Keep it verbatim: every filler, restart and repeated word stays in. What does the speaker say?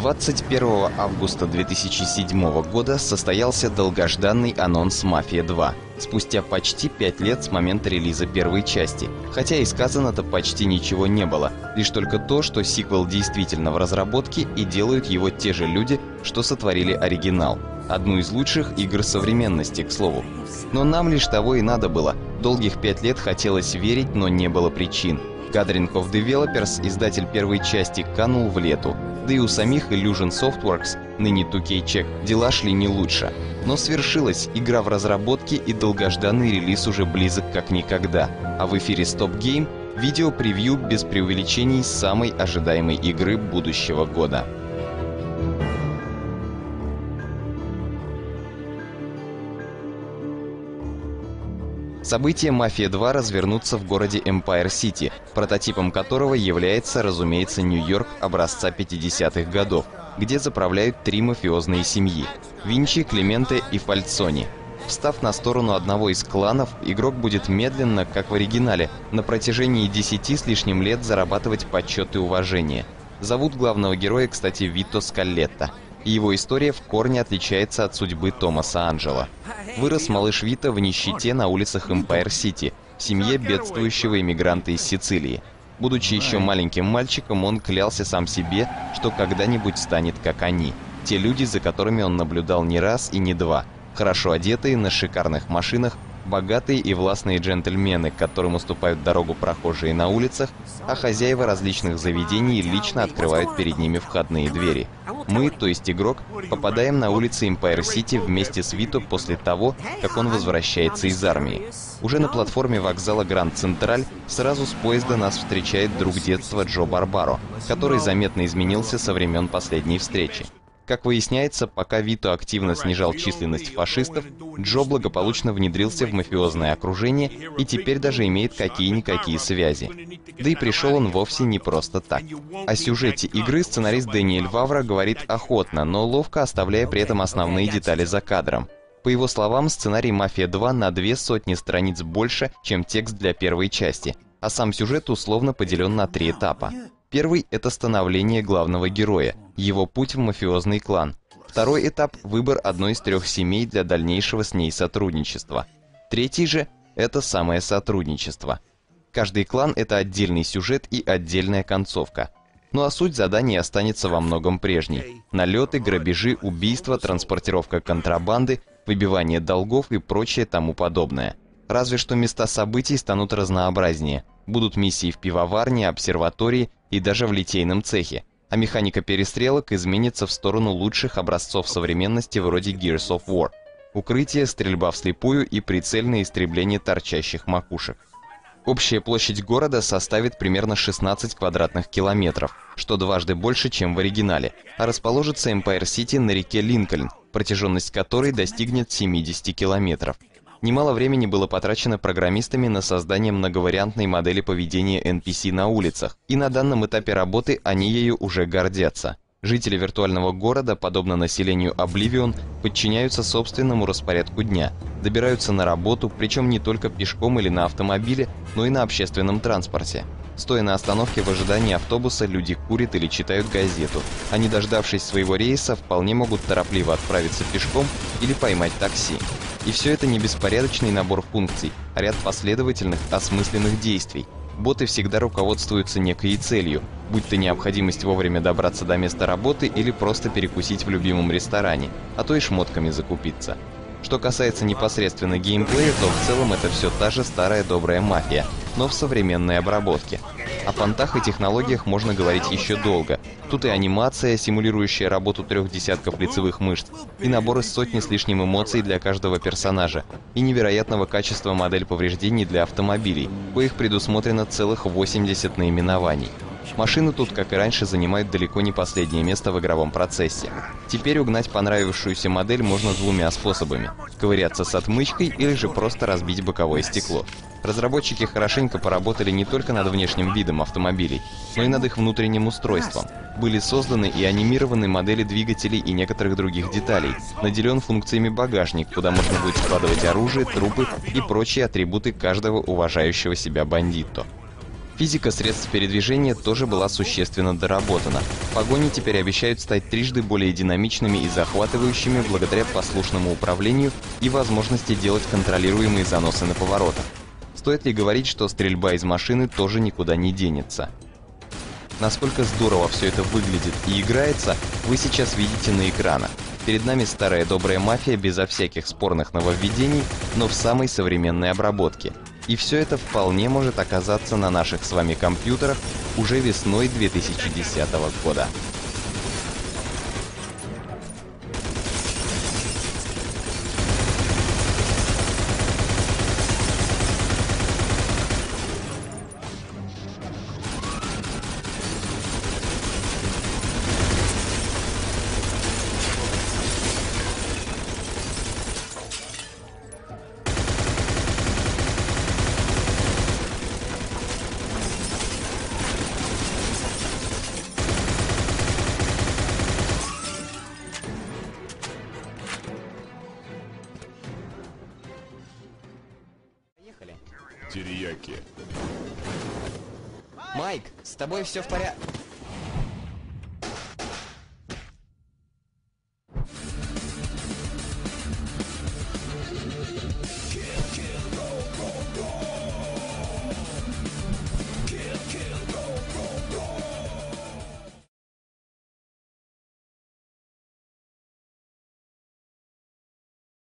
двадцать первого августа две тысячи седьмого года состоялся долгожданный анонс «Мафия два», спустя почти пять лет с момента релиза первой части, хотя и сказано-то почти ничего не было, лишь только то, что сиквел действительно в разработке и делают его те же люди, что сотворили оригинал. Одну из лучших игр современности, к слову. Но нам лишь того и надо было. Долгих пять лет хотелось верить, но не было причин. Gathering of Developers, издатель первой части, канул в лету. Да и у самих Illusion Softworks, ныне ту кей чек, дела шли не лучше. Но свершилась игра в разработке, и долгожданный релиз уже близок как никогда. А в эфире Stop Game видео-превью без преувеличений самой ожидаемой игры будущего года. События «Мафия два» развернутся в городе Empire City, прототипом которого является, разумеется, Нью-Йорк образца пятидесятых годов, где заправляют три мафиозные семьи – Винчи, Клементе и Фальцони. Встав на сторону одного из кланов, игрок будет медленно, как в оригинале, на протяжении десяти с лишним лет зарабатывать почет и уважение. Зовут главного героя, кстати, Вито Скалетто. И его история в корне отличается от судьбы Томаса Анджела. Вырос малыш Вито в нищете на улицах Эмпайр Сити, в семье бедствующего иммигранта из Сицилии. Будучи еще маленьким мальчиком, он клялся сам себе, что когда-нибудь станет как они. Те люди, за которыми он наблюдал не раз и не два. Хорошо одетые, на шикарных машинах, богатые и властные джентльмены, которым уступают дорогу прохожие на улицах, а хозяева различных заведений лично открывают перед ними входные двери. Мы, то есть игрок, попадаем на улицы Empire City вместе с Вито после того, как он возвращается из армии. Уже на платформе вокзала Гранд Централь сразу с поезда нас встречает друг детства Джо Барбаро, который заметно изменился со времен последней встречи. Как выясняется, пока Вито активно снижал численность фашистов, Джо благополучно внедрился в мафиозное окружение и теперь даже имеет какие-никакие связи. Да и пришел он вовсе не просто так. О сюжете игры сценарист Дэниэль Вавра говорит охотно, но ловко оставляя при этом основные детали за кадром. По его словам, сценарий «Мафия два» на две сотни страниц больше, чем текст для первой части, а сам сюжет условно поделен на три этапа. Первый — это становление главного героя, его путь в мафиозный клан. Второй этап — выбор одной из трех семей для дальнейшего с ней сотрудничества. Третий же — это самое сотрудничество. Каждый клан — это отдельный сюжет и отдельная концовка. Ну а суть заданий останется во многом прежней. Налеты, грабежи, убийства, транспортировка контрабанды, выбивание долгов и прочее тому подобное. Разве что места событий станут разнообразнее. Будут миссии в пивоварне, обсерватории и даже в литейном цехе. А механика перестрелок изменится в сторону лучших образцов современности вроде Gears of War. Укрытие, стрельба вслепую и прицельное истребление торчащих макушек. Общая площадь города составит примерно шестнадцать квадратных километров, что дважды больше, чем в оригинале, а расположится Empire City на реке Линкольн, протяженность которой достигнет семидесяти километров. Немало времени было потрачено программистами на создание многовариантной модели поведения эн пи си на улицах, и на данном этапе работы они ею уже гордятся. Жители виртуального города, подобно населению Oblivion, подчиняются собственному распорядку дня, добираются на работу, причем не только пешком или на автомобиле, но и на общественном транспорте. Стоя на остановке в ожидании автобуса, люди курят или читают газету, а не дождавшись своего рейса, вполне могут торопливо отправиться пешком или поймать такси. И все это не беспорядочный набор функций, а ряд последовательных, осмысленных действий. Боты всегда руководствуются некой целью, будь то необходимость вовремя добраться до места работы или просто перекусить в любимом ресторане, а то и шмотками закупиться. Что касается непосредственно геймплея, то в целом это все та же старая добрая мафия, но в современной обработке. О понтах и технологиях можно говорить еще долго. Тут и анимация, симулирующая работу трех десятков лицевых мышц, и набор из сотни с лишним эмоций для каждого персонажа, и невероятного качества модель повреждений для автомобилей, коих предусмотрено целых восемьдесят наименований. Машины тут, как и раньше, занимают далеко не последнее место в игровом процессе. Теперь угнать понравившуюся модель можно двумя способами – ковыряться с отмычкой или же просто разбить боковое стекло. Разработчики хорошенько поработали не только над внешним видом автомобилей, но и над их внутренним устройством. Были созданы и анимированы модели двигателей и некоторых других деталей, наделен функциями багажник, куда можно будет складывать оружие, трупы и прочие атрибуты каждого уважающего себя бандито. Физика средств передвижения тоже была существенно доработана. Погони теперь обещают стать трижды более динамичными и захватывающими благодаря послушному управлению и возможности делать контролируемые заносы на поворотах. Стоит ли говорить, что стрельба из машины тоже никуда не денется? Насколько здорово все это выглядит и играется, вы сейчас видите на экранах. Перед нами старая добрая мафия безо всяких спорных нововведений, но в самой современной обработке. И все это вполне может оказаться на наших с вами компьютерах уже весной две тысячи десятого года. Терияки. Майк, с тобой все в порядке?